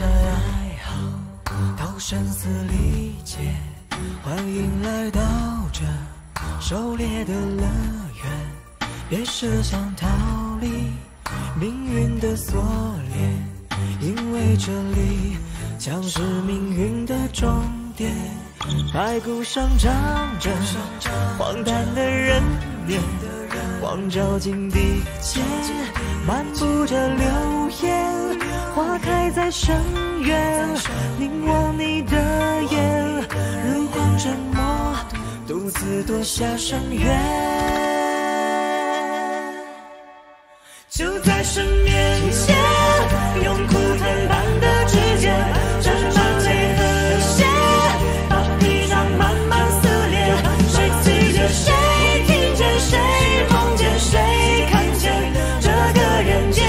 在爱好到声嘶力竭，欢迎来到这狩猎的乐园。别是想逃离命运的锁链，因为这里将是命运的终点。白骨上长着荒诞的人面，光照进地间，漫步着流言。 花开在深渊，凝望你的眼，如光沉默，独自躲下深渊。就在身面前，用枯藤般的指尖，沾满泪和血，把皮囊慢慢撕裂。谁记着谁听见谁梦见谁看见这个人间。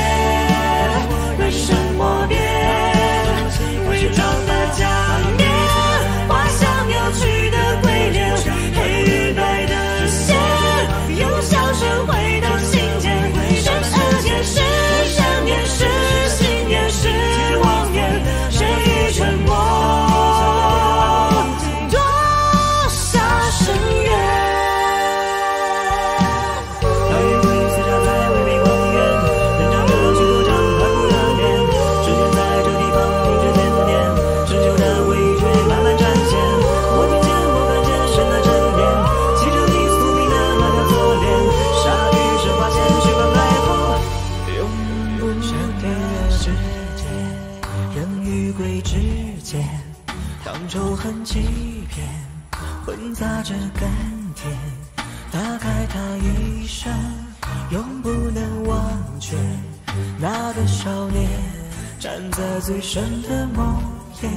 最深的梦魇，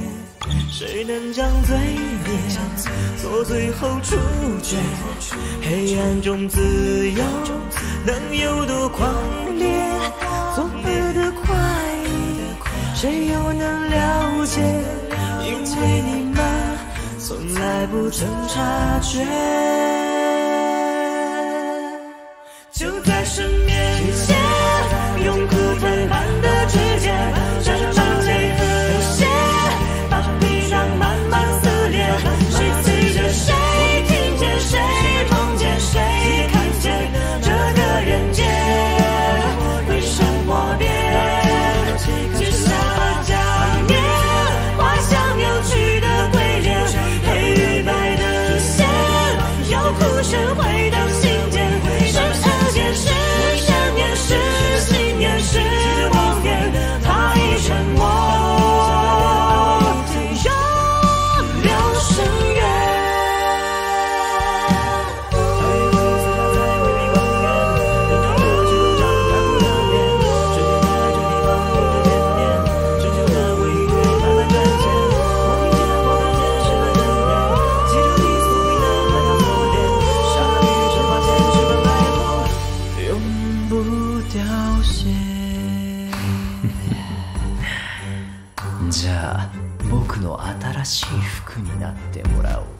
谁能将罪孽做最后处决？黑暗中自由能有多狂烈？昨日的快意，谁又能了解？因为你们从来不曾察觉。就在身边前，用枯藤般的指尖，沾满。 じゃあ僕の新しい服になってもらおう。